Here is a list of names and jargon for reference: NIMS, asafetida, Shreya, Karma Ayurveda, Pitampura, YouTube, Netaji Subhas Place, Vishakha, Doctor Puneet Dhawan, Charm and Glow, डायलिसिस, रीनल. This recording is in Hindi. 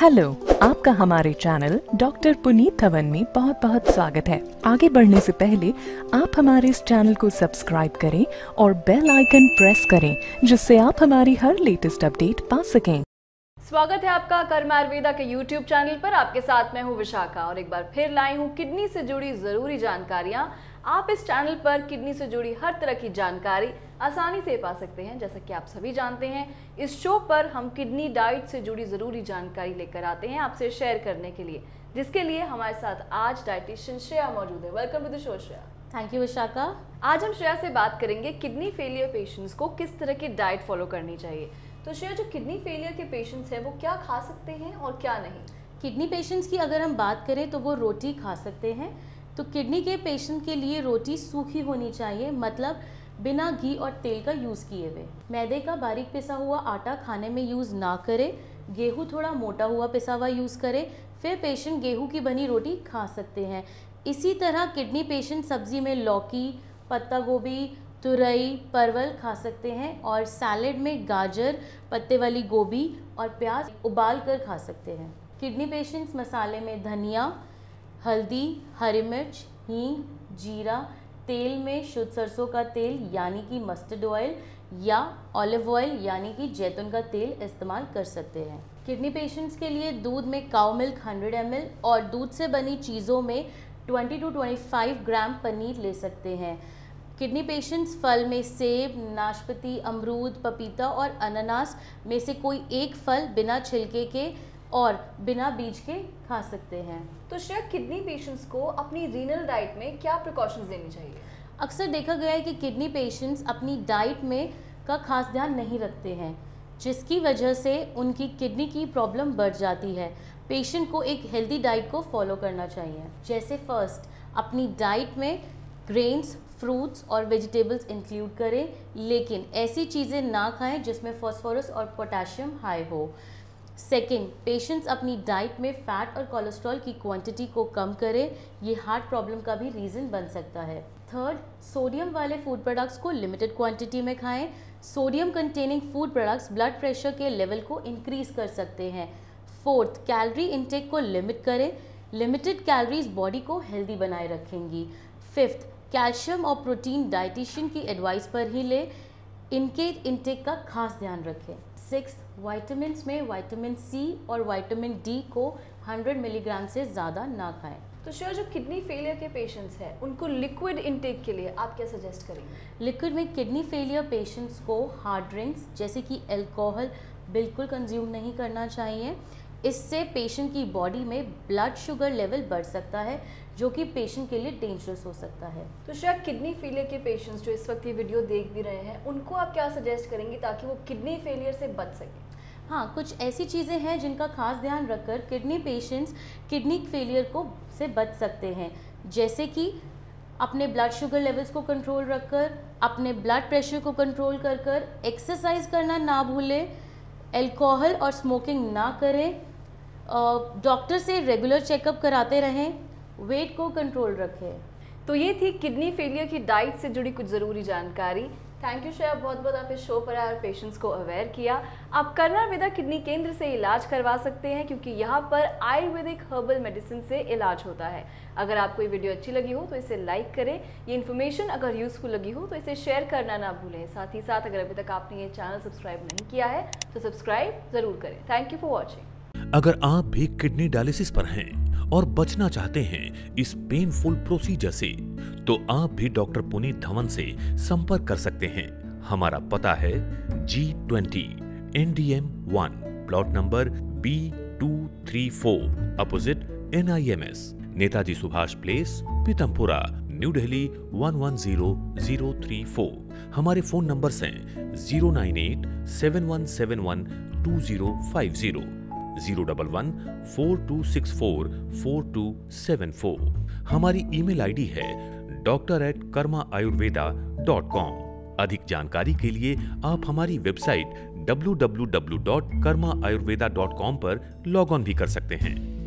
हेलो, आपका हमारे चैनल डॉक्टर पुनीत धवन में बहुत बहुत स्वागत है। आगे बढ़ने से पहले आप हमारे इस चैनल को सब्सक्राइब करें और बेल आइकन प्रेस करें जिससे आप हमारी हर लेटेस्ट अपडेट पा सकें। स्वागत है आपका कर्मा आयुर्वेदा के YouTube चैनल पर। आपके साथ मैं हूँ विशाखा और एक बार फिर लाई हूँ किडनी से जुड़ी जरूरी जानकारियाँ। आप इस चैनल पर किडनी से जुड़ी हर तरह की जानकारी आसानी से पा सकते हैं। जैसा कि आप सभी जानते हैं, इस शो पर हम किडनी डाइट से जुड़ी ज़रूरी जानकारी लेकर आते हैं आपसे शेयर करने के लिए, जिसके लिए हमारे साथ आज डाइटिशियन श्रेया मौजूद है। Welcome to the show Shreya. Thank you Vishakha. आज हम श्रेया से बात करेंगे किडनी फेलियर पेशेंट्स को किस तरह की डाइट फॉलो करनी चाहिए। तो श्रेया, जो किडनी फेलियर के पेशेंट्स हैं वो क्या खा सकते हैं और क्या नहीं? किडनी पेशेंट्स की अगर हम बात करें तो वो रोटी खा सकते हैं। तो किडनी के पेशेंट के लिए रोटी सूखी होनी चाहिए, मतलब बिना घी और तेल का यूज़ किए हुए। मैदे का बारीक पिसा हुआ आटा खाने में यूज़ ना करें। गेहूँ थोड़ा मोटा हुआ पिसा हुआ यूज़ करें, फिर पेशेंट गेहूँ की बनी रोटी खा सकते हैं। इसी तरह किडनी पेशेंट सब्ज़ी में लौकी, पत्ता गोभी, तुरई, परवल खा सकते हैं और सैलेड में गाजर, पत्ते वाली गोभी और प्याज उबाल कर खा सकते हैं। किडनी पेशेंट्स मसाले में धनिया, हल्दी, हरी मिर्च, हींग, जीरा, तेल में शुद्ध सरसों का तेल यानी कि मस्टर्ड ऑयल या ऑलिव ऑयल यानी कि जैतून का तेल इस्तेमाल कर सकते हैं। किडनी पेशेंट्स के लिए दूध में काउ मिल्क 100 ml और दूध से बनी चीज़ों में 20 टू 25 ग्राम पनीर ले सकते हैं। किडनी पेशेंट्स फल में सेब, नाशपाती, अमरूद, पपीता और अनानास में से कोई एक फल बिना छिलके के और बिना बीज के खा सकते हैं। तो श्रेया, किडनी पेशेंट्स को अपनी रीनल डाइट में क्या प्रिकॉशंस देनी चाहिए? अक्सर देखा गया है कि किडनी पेशेंट्स अपनी डाइट में का खास ध्यान नहीं रखते हैं, जिसकी वजह से उनकी किडनी की प्रॉब्लम बढ़ जाती है। पेशेंट को एक हेल्दी डाइट को फॉलो करना चाहिए। जैसे फर्स्ट, अपनी डाइट में ग्रेन्स, फ्रूट्स और वेजिटेबल्स इंक्लूड करें, लेकिन ऐसी चीज़ें ना खाएँ जिसमें फॉस्फोरस और पोटेशियम हाई हो। सेकेंड, पेशेंट्स अपनी डाइट में फ़ैट और कोलेस्ट्रॉल की क्वांटिटी को कम करें, ये हार्ट प्रॉब्लम का भी रीज़न बन सकता है। थर्ड, सोडियम वाले फूड प्रोडक्ट्स को लिमिटेड क्वांटिटी में खाएं। Sodium containing food products blood pressure के लेवल को इंक्रीज़ कर सकते हैं। फोर्थ, कैलोरी इंटेक को लिमिट करें। लिमिटेड कैलोरीज बॉडी को हेल्दी बनाए रखेंगी। फिफ्थ, कैल्शियम और प्रोटीन डाइटिशियन की एडवाइस पर ही लें, इनके इंटेक का खास ध्यान रखें। सिक्स, वाइटामिन्स में वाइटामिन सी और वाइटामिन डी को 100 मिलीग्राम से ज़्यादा ना खाएं। तो श्रेया, जो किडनी फेलियर के पेशेंट्स हैं उनको लिक्विड इंटेक के लिए आप क्या सजेस्ट करेंगे? लिक्विड में किडनी फेलियर पेशेंट्स को हार्ड ड्रिंक्स जैसे कि अल्कोहल बिल्कुल कंज्यूम नहीं करना चाहिए। इससे पेशेंट की बॉडी में ब्लड शुगर लेवल बढ़ सकता है, जो कि पेशेंट के लिए डेंजरस हो सकता है। तो श्रेया, किडनी फेलियर के पेशेंट्स जो इस वक्त ये वीडियो देख भी रहे हैं उनको आप क्या सजेस्ट करेंगी ताकि वो किडनी फेलियर से बच सकें? हाँ, कुछ ऐसी चीज़ें हैं जिनका खास ध्यान रखकर किडनी पेशेंट्स किडनी फेलियर को से बच सकते हैं, जैसे कि अपने ब्लड शुगर लेवल्स को कंट्रोल रखकर, अपने ब्लड प्रेशर को कंट्रोल कर कर, एक्सरसाइज करना ना भूलें, एल्कोहल और स्मोकिंग ना करें, डॉक्टर से रेगुलर चेकअप कराते रहें, वेट को कंट्रोल रखें। तो ये थी किडनी फेलियर की डाइट से जुड़ी कुछ ज़रूरी जानकारी। थैंक यू श्रेया, बहुत बहुत आप इस शो पर आए और पेशेंट्स को अवेयर किया। आप कर्मा आयुर्वेदा किडनी केंद्र से इलाज करवा सकते हैं क्योंकि यहाँ पर आयुर्वेदिक हर्बल मेडिसिन से इलाज होता है। अगर आपको ये वीडियो अच्छी लगी हो तो इसे लाइक करें। ये इन्फॉर्मेशन अगर यूज़फुल लगी हो तो इसे शेयर करना ना भूलें। साथ ही साथ अगर अभी तक आपने ये चैनल सब्सक्राइब नहीं किया है तो सब्सक्राइब ज़रूर करें। Thank you for watching. अगर आप भी किडनी डायलिसिस पर हैं और बचना चाहते हैं इस पेनफुल प्रोसीजर से, तो आप भी डॉक्टर पुनीत धवन से संपर्क कर सकते हैं। हमारा पता है G20 NDM 1, plot number B234, opposite NIMS, Netaji Subhash place, Pitampura, new Delhi 110034। हमारे फोन नंबर्स हैं 09871712050, 01142644274। हमारी ईमेल आईडी है doctor@karmaayurveda.com। अधिक जानकारी के लिए आप हमारी वेबसाइट www.karmaayurveda.com पर लॉग ऑन भी कर सकते हैं।